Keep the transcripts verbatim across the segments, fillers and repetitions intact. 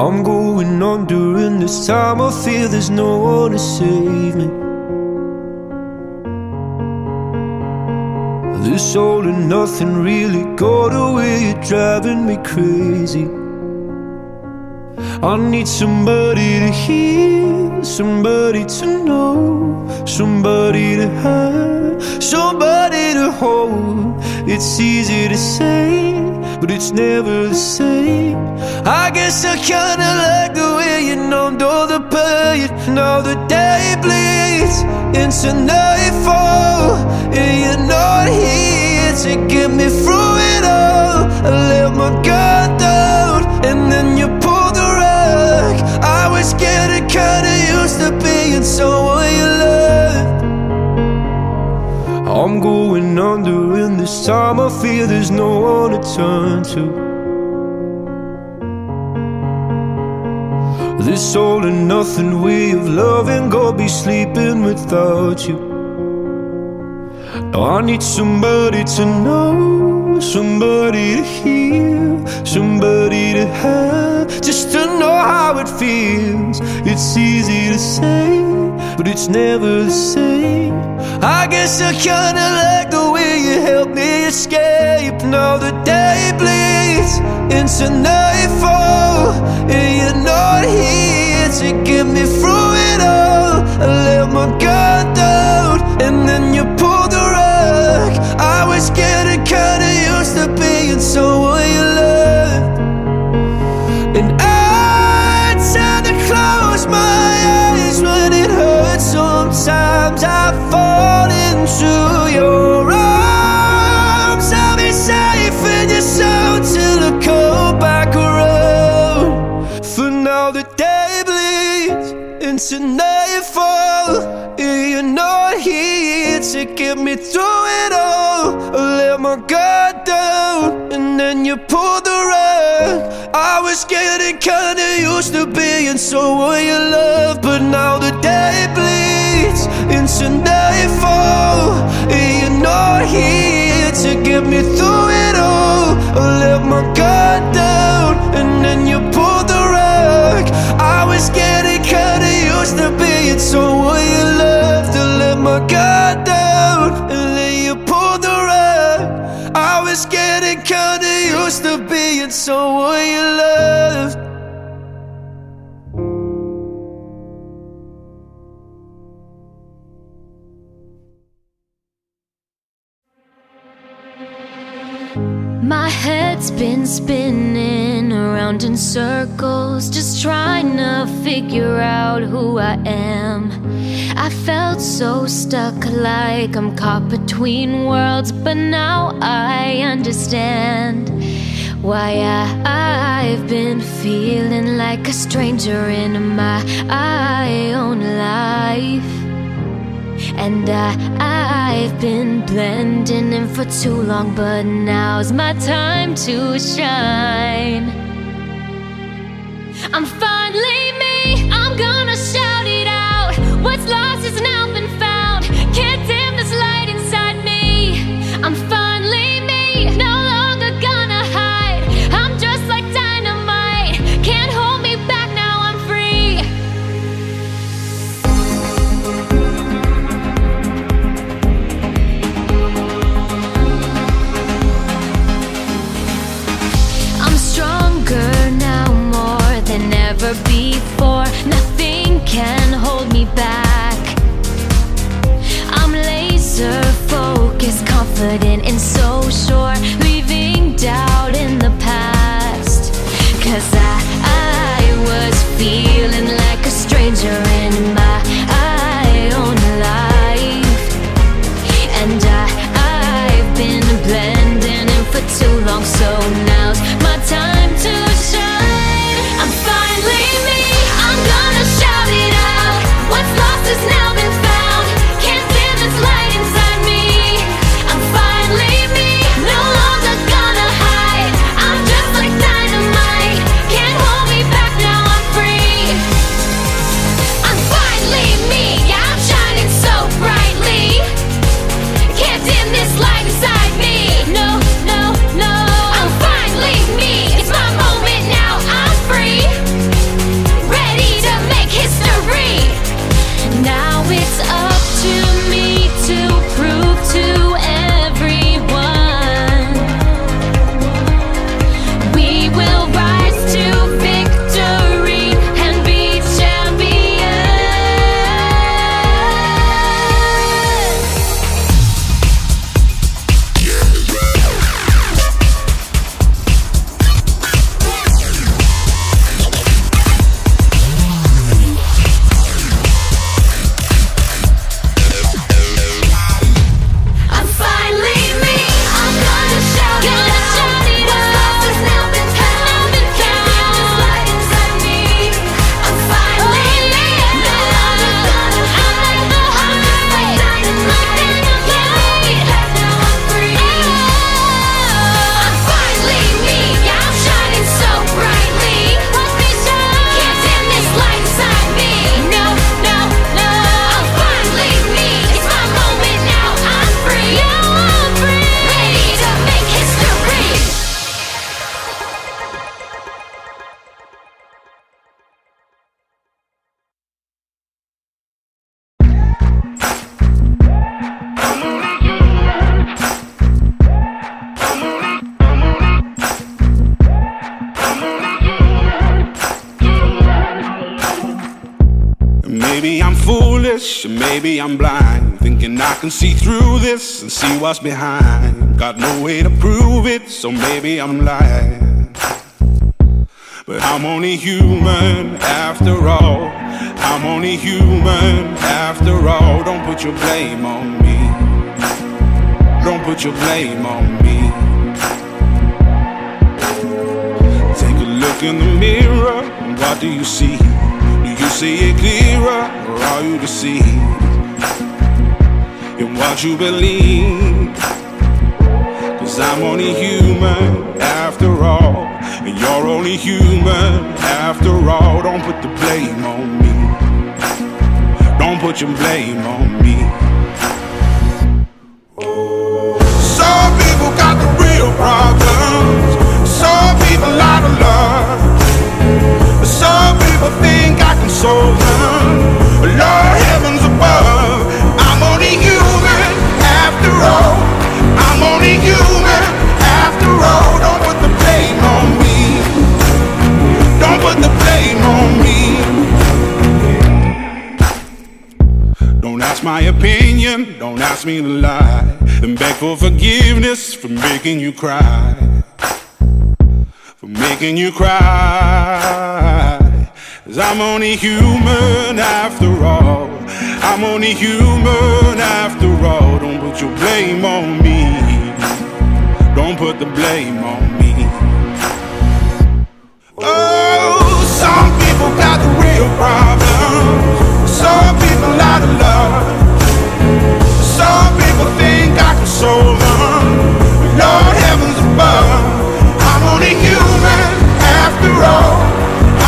I'm going under, and this time I fear there's no one to save me. This all and nothing really got away, you're driving me crazy. I need somebody to hear, somebody to know, somebody to have, somebody to hold. It's easy to say, but it's never the same. I guess I kinda like the way you numbed all the pain. Now the day bleeds into nightfall, and you're not here to get me through it all. I let my guard down, and then you pulled the rug. I was getting kinda used to being someone you loved. I'm going under, and this time I fear there's no one to turn to. This all and nothing way of loving, gonna be sleeping without you. Now I need somebody to know, somebody to hear, somebody to have, just to know how it feels. It's easy to say, but it's never the same. I guess I kinda like the way you helped me escape. Now the day bleeds into nightfall, and you're not here to get me through it all. I let my guard down, and then you pulled the rug. I was getting kinda used to being someone you loved, and I tried to close my eyes when it hurts. Sometimes I fall into your arms. I'll be safe in your soul till I come back around. For now the day bleeds into nightfall, and you're not here to get me through it all. I let my guard down, and then you pulled the rug. I was getting kinda used to being someone you love, but now the day bleeds into nightfall, and you're not here to get me through it all. I let my guard down, and then you pulled the rug. I was getting kinda used to being someone you loved. I let my guard down, and then you pulled the rug. I was getting kinda used to being someone you loved. My head's been spinning around in circles, just trying to figure out who I am. I felt so stuck, like I'm caught between worlds, but now I understand why I, I've been feeling like a stranger in my I own life. And I, I've been blending in for too long, but now's my time to shine. I'm finally me, I'm gonna shout it out. What's lost is now been found, can't dim this light inside me. I'm finally me, no longer gonna hide. I'm just like dynamite, can't hold me back, now I'm free. Never before, nothing can hold me back. I'm laser focused, confident and so sure, leaving doubt in the past. Cause I, I was feeling like a stranger in my I own life. And I, I've been blending in for too long, so now's my time to shine. I'm finally me, I'm gonna shout it out. What's lost is now been found, can't dim this light inside me. I'm finally me, no longer gonna hide. I'm just like dynamite, can't hold me back, now I'm free. I'm finally me. foolish, and maybe I'm blind, thinking I can see through this and see what's behind. Got no way to prove it, so maybe I'm lying. But I'm only human after all. I'm only human after all. Don't put your blame on me. Don't put your blame on me. Take a look in the mirror, and what do you see? Do you see it clearer, or are you deceived in what you believe? Cause I'm only human after all, and you're only human after all. Don't put the blame on me. Don't put your blame on me. Some people got the real problems. Some people out of love. Some people think I can solve them. Lord, heavens above, I'm only human after all. I'm only human after all. Don't put the blame on me. Don't put the blame on me. Don't ask my opinion, don't ask me to lie, and beg for forgiveness for making you cry, for making you cry. Cause I'm only human after all. I'm only human after all. Don't put your blame on me. Don't put the blame on me. Oh, some people got the real problem. Some people out of love. Some people think I can solve them. Lord, heavens above, I'm only human after all.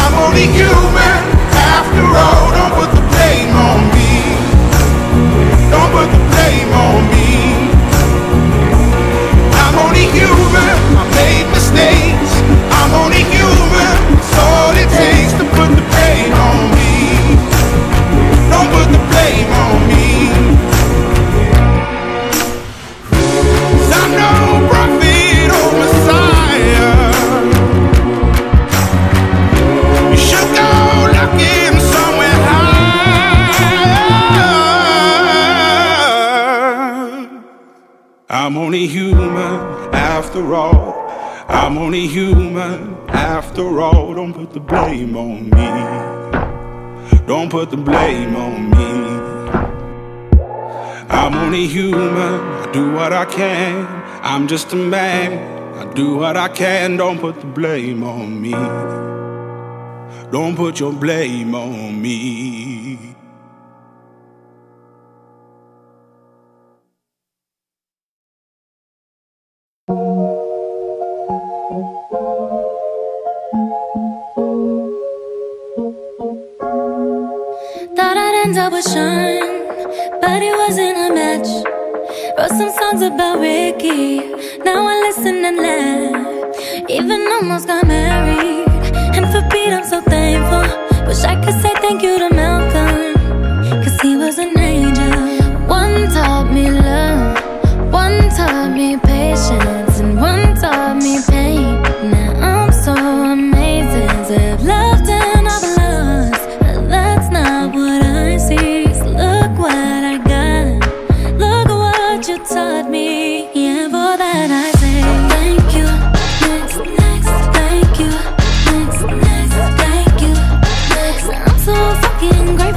I'm only human after all. Don't put the blame on me. Don't put the blame on me. I'm only human, I made mistakes. I'm only human, that's all it takes to put the blame on me. Don't put the blame on me. I'm only human after all. I'm only human after all. Don't put the blame on me. Don't put the blame on me. I'm only human. I do what I can. I'm just a man. I do what I can. Don't put the blame on me. Don't put your blame on me. Shine, but it wasn't a match. Wrote some songs about Ricky. Now I listen and laugh. Even almost got married, and for Pete I'm so thankful. Wish I could say thank you to Malcolm, cause he was an angel. One taught me love, one taught me patience, and one taught me pain. Now I'm so amazing to have loved and I've lost. But that's not what I see. Taught me, yeah, for that I say thank you, next, next, thank you, next, next, thank you, next. I'm so fucking grateful.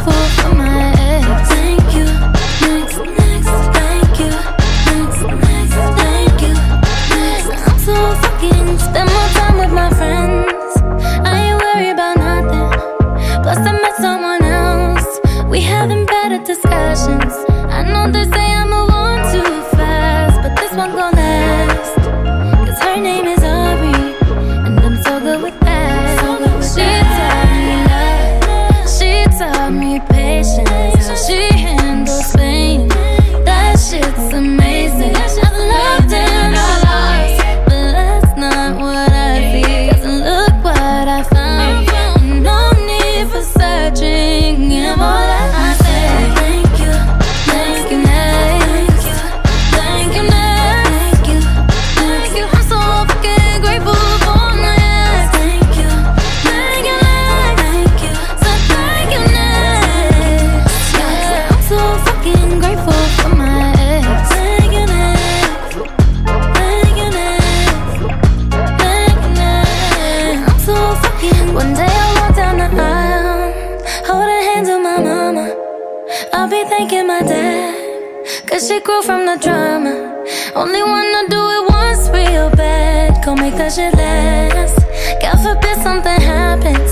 Cause she grew from the drama. Only wanna do it once real bad. Go make that shit last. God forbid something happens.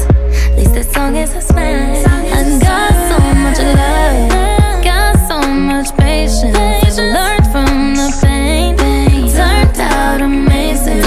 At least this song is a smash. I got so much love, got so much patience. I learned from the pain. It turned out amazing.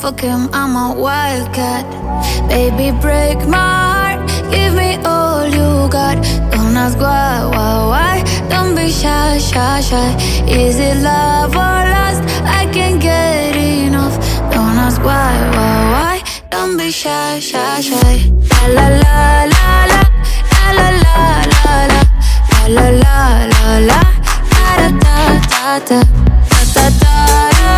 Fuck him, I'm a wildcat. Baby, break my heart. Give me all you got. Don't ask why, why, why. Don't be shy, shy, shy. Is it love or lust? I can't get enough. Don't ask why, why, why. Don't be shy, shy, shy. La la la la la la la la la la la la da da da da da da da da.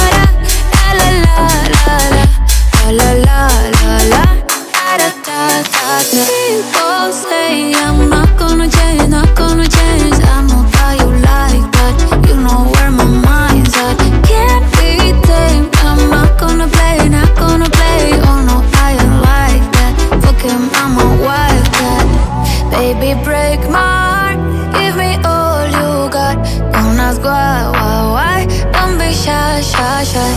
La la la la la la da da da da. People say I'm not gonna change, not gonna change. I know that you like that. You know where my mind's at. Can't be tamed. I'm not gonna play, not gonna play. Oh no, I ain't like that. Fuck him, I'm a wildcat. Baby, break my heart. Give me all you got. Don't ask why, why, why. Don't be shy, shy, shy.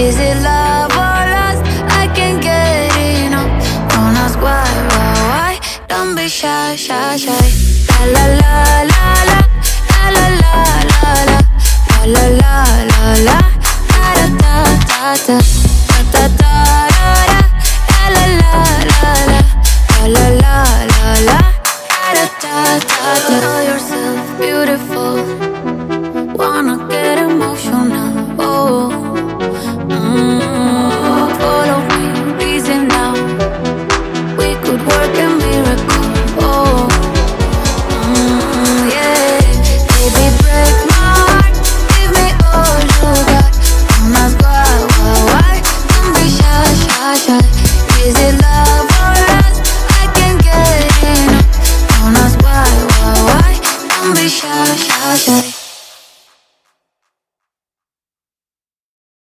Is it love or lust? I can't get enough. Don't ask why, why, why. Don't be shy, shy, shy. La la la la la la la la la la la la da da da da da da da la la la la la la la la da da da da. Call yourself beautiful.